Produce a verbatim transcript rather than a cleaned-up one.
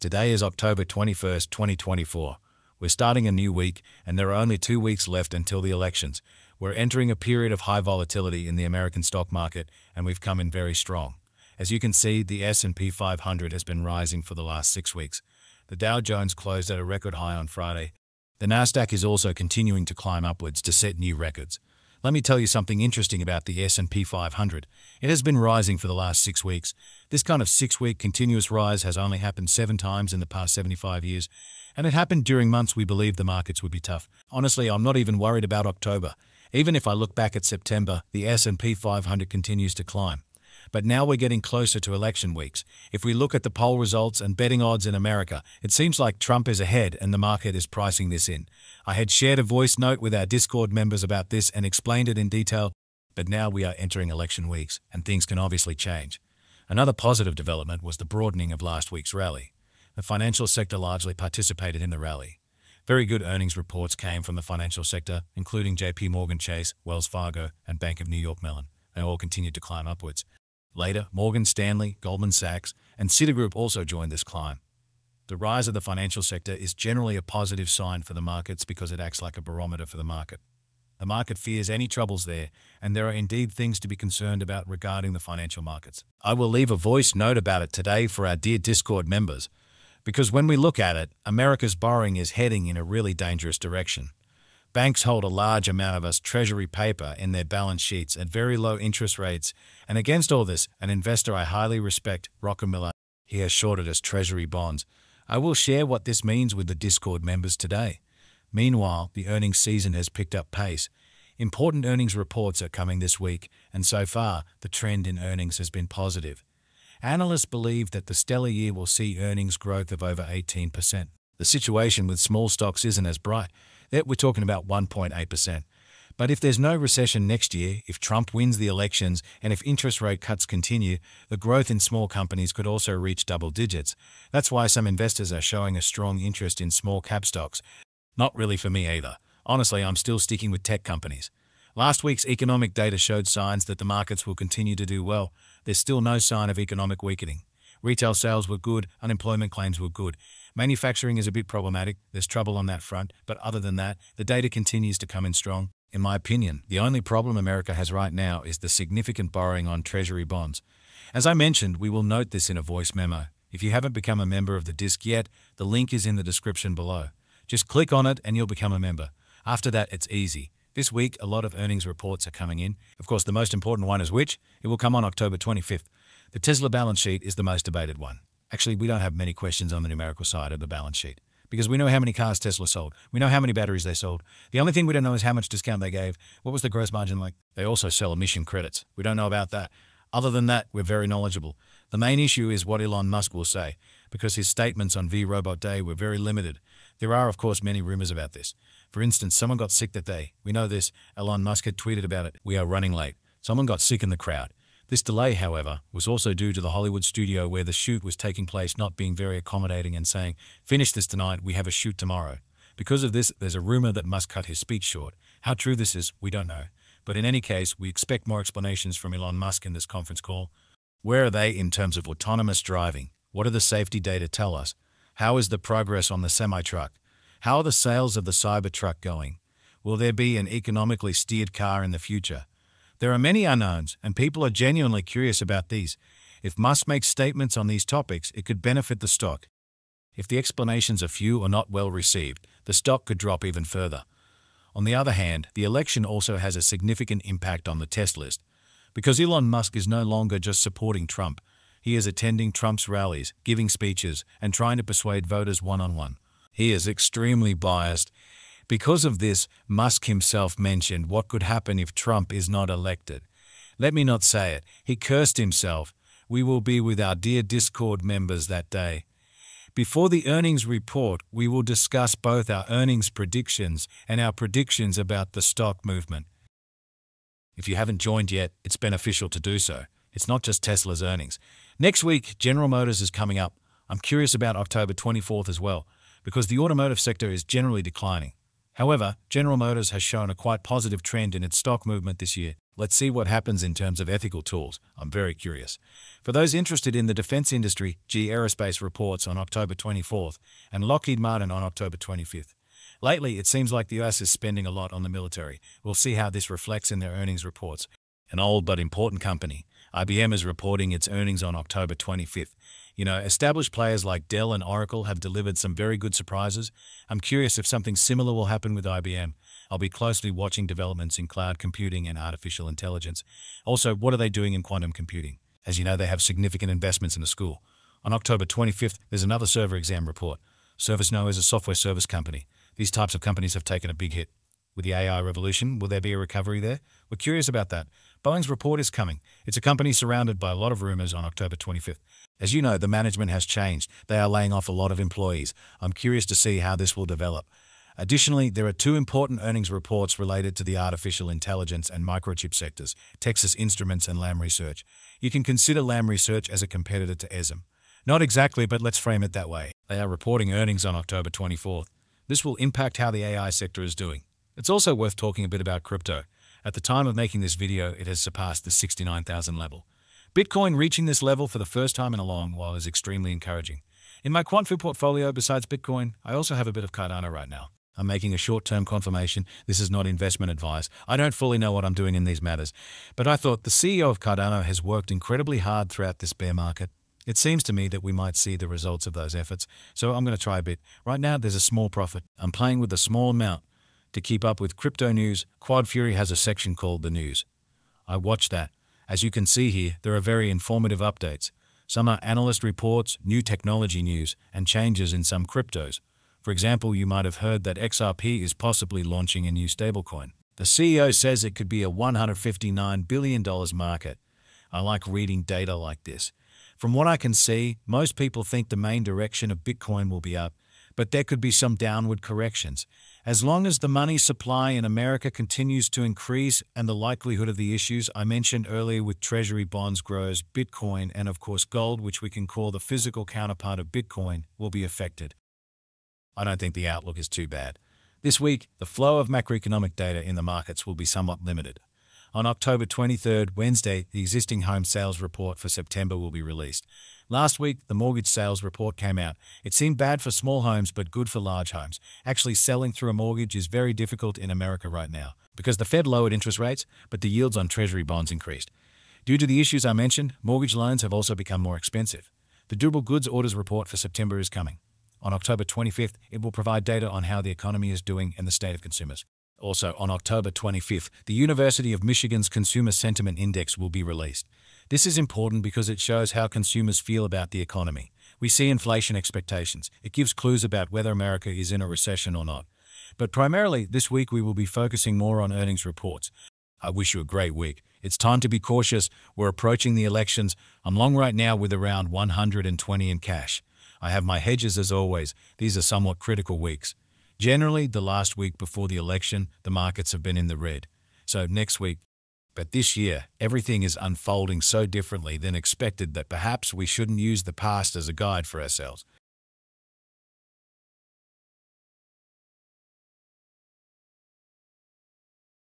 Today is October twenty-first, twenty twenty-four. We're starting a new week, and there are only two weeks left until the elections. We're entering a period of high volatility in the American stock market, and we've come in very strong. As you can see, the S and P five hundred has been rising for the last six weeks. The Dow Jones closed at a record high on Friday. The Nasdaq is also continuing to climb upwards to set new records. Let me tell you something interesting about the S and P five hundred. It has been rising for the last six weeks. This kind of six-week continuous rise has only happened seven times in the past seventy-five years, and it happened during months we believed the markets would be tough. Honestly, I'm not even worried about October. Even if I look back at September, the S and P five hundred continues to climb. But now we're getting closer to election weeks. If we look at the poll results and betting odds in America, it seems like Trump is ahead and the market is pricing this in. I had shared a voice note with our Discord members about this and explained it in detail, but now we are entering election weeks and things can obviously change. Another positive development was the broadening of last week's rally. The financial sector largely participated in the rally. Very good earnings reports came from the financial sector, including J P Morgan Chase, Wells Fargo, and Bank of New York Mellon. They all continued to climb upwards. Later, Morgan Stanley, Goldman Sachs, and Citigroup also joined this climb. The rise of the financial sector is generally a positive sign for the markets because it acts like a barometer for the market. The market fears any troubles there, and there are indeed things to be concerned about regarding the financial markets. I will leave a voice note about it today for our dear Discord members, because when we look at it, America's borrowing is heading in a really dangerous direction. Banks hold a large amount of U S Treasury paper in their balance sheets at very low interest rates, and against all this, an investor I highly respect, Rockefeller, he has shorted us Treasury bonds. I will share what this means with the Discord members today. Meanwhile, the earnings season has picked up pace. Important earnings reports are coming this week, and so far, the trend in earnings has been positive. Analysts believe that the stellar year will see earnings growth of over eighteen percent. The situation with small stocks isn't as bright. That we're talking about one point eight percent. But if there's no recession next year, if Trump wins the elections, and if interest rate cuts continue, the growth in small companies could also reach double digits. That's why some investors are showing a strong interest in small cap stocks. Not really for me either. Honestly, I'm still sticking with tech companies. Last week's economic data showed signs that the markets will continue to do well. There's still no sign of economic weakening. Retail sales were good, unemployment claims were good. Manufacturing is a bit problematic, there's trouble on that front, but other than that, the data continues to come in strong. In my opinion, the only problem America has right now is the significant borrowing on Treasury bonds. As I mentioned, we will note this in a voice memo. If you haven't become a member of the disc yet, the link is in the description below. Just click on it and you'll become a member. After that, it's easy. This week, a lot of earnings reports are coming in. Of course, the most important one is which? It will come on October twenty-fifth. The Tesla balance sheet is the most debated one. Actually, we don't have many questions on the numerical side of the balance sheet because we know how many cars Tesla sold. We know how many batteries they sold. The only thing we don't know is how much discount they gave. What was the gross margin like? They also sell emission credits. We don't know about that. Other than that, we're very knowledgeable. The main issue is what Elon Musk will say because his statements on V Robot Day were very limited. There are, of course, many rumors about this. For instance, someone got sick that day. We know this. Elon Musk had tweeted about it. We are running late. Someone got sick in the crowd. This delay, however, was also due to the Hollywood studio where the shoot was taking place not being very accommodating and saying, "Finish this tonight, we have a shoot tomorrow." Because of this, there's a rumor that Musk cut his speech short. How true this is, we don't know. But in any case, we expect more explanations from Elon Musk in this conference call. Where are they in terms of autonomous driving? What do the safety data tell us? How is the progress on the semi-truck? How are the sales of the Cybertruck going? Will there be an economically steered car in the future? There are many unknowns, and people are genuinely curious about these. If Musk makes statements on these topics, it could benefit the stock. If the explanations are few or not well received, the stock could drop even further. On the other hand, the election also has a significant impact on the test list, because Elon Musk is no longer just supporting Trump. He is attending Trump's rallies, giving speeches, and trying to persuade voters one-on-one. He is extremely biased. Because of this, Musk himself mentioned what could happen if Trump is not elected. Let me not say it. He cursed himself. We will be with our dear Discord members that day. Before the earnings report, we will discuss both our earnings predictions and our predictions about the stock movement. If you haven't joined yet, it's beneficial to do so. It's not just Tesla's earnings. Next week, General Motors is coming up. I'm curious about October twenty-fourth as well, because the automotive sector is generally declining. However, General Motors has shown a quite positive trend in its stock movement this year. Let's see what happens in terms of ethical tools. I'm very curious. For those interested in the defense industry, G E Aerospace reports on October twenty-fourth and Lockheed Martin on October twenty-fifth. Lately, it seems like the U S is spending a lot on the military. We'll see how this reflects in their earnings reports. An old but important company, I B M, is reporting its earnings on October twenty-fifth. You know, established players like Dell and Oracle have delivered some very good surprises. I'm curious if something similar will happen with I B M. I'll be closely watching developments in cloud computing and artificial intelligence. Also, what are they doing in quantum computing? As you know, they have significant investments in the school. On October twenty-fifth, there's another server exam report. ServiceNow is a software service company. These types of companies have taken a big hit. With the A I revolution, will there be a recovery there? We're curious about that. Boeing's report is coming. It's a company surrounded by a lot of rumors on October twenty-fifth. As you know, the management has changed. They are laying off a lot of employees. I'm curious to see how this will develop. Additionally, there are two important earnings reports related to the artificial intelligence and microchip sectors, Texas Instruments and Lam Research. You can consider Lam Research as a competitor to A S M L. Not exactly, but let's frame it that way. They are reporting earnings on October twenty-fourth. This will impact how the A I sector is doing. It's also worth talking a bit about crypto. At the time of making this video, it has surpassed the sixty-nine thousand level. Bitcoin reaching this level for the first time in a long while is extremely encouraging. In my QuantFi portfolio, besides Bitcoin, I also have a bit of Cardano right now. I'm making a short-term confirmation. This is not investment advice. I don't fully know what I'm doing in these matters. But I thought the C E O of Cardano has worked incredibly hard throughout this bear market. It seems to me that we might see the results of those efforts, so I'm going to try a bit. Right now, there's a small profit. I'm playing with a small amount to keep up with crypto news. Quad Fury has a section called The News. I watch that. As you can see here, there are very informative updates. Some are analyst reports, new technology news, and changes in some cryptos. For example, you might have heard that X R P is possibly launching a new stablecoin. The C E O says it could be a one hundred fifty-nine billion dollar market. I like reading data like this. From what I can see, most people think the main direction of Bitcoin will be up, but there could be some downward corrections. As long as the money supply in America continues to increase and the likelihood of the issues I mentioned earlier with treasury bonds grows, Bitcoin and of course gold, which we can call the physical counterpart of Bitcoin, will be affected. I don't think the outlook is too bad. This week, the flow of macroeconomic data in the markets will be somewhat limited. On October twenty-third, Wednesday, the existing home sales report for September will be released. Last week, the mortgage sales report came out. It seemed bad for small homes, but good for large homes. Actually, selling through a mortgage is very difficult in America right now because the Fed lowered interest rates, but the yields on treasury bonds increased. Due to the issues I mentioned, mortgage loans have also become more expensive. The durable goods orders report for September is coming. On October twenty-fifth, it will provide data on how the economy is doing and the state of consumers. Also, on October twenty-fifth, the University of Michigan's Consumer Sentiment Index will be released. This is important because it shows how consumers feel about the economy. We see inflation expectations. It gives clues about whether America is in a recession or not. But primarily, this week we will be focusing more on earnings reports. I wish you a great week. It's time to be cautious. We're approaching the elections. I'm long right now with around one hundred twenty in cash. I have my hedges as always. These are somewhat critical weeks. Generally, the last week before the election, the markets have been in the red. So next week. But this year, everything is unfolding so differently than expected that perhaps we shouldn't use the past as a guide for ourselves.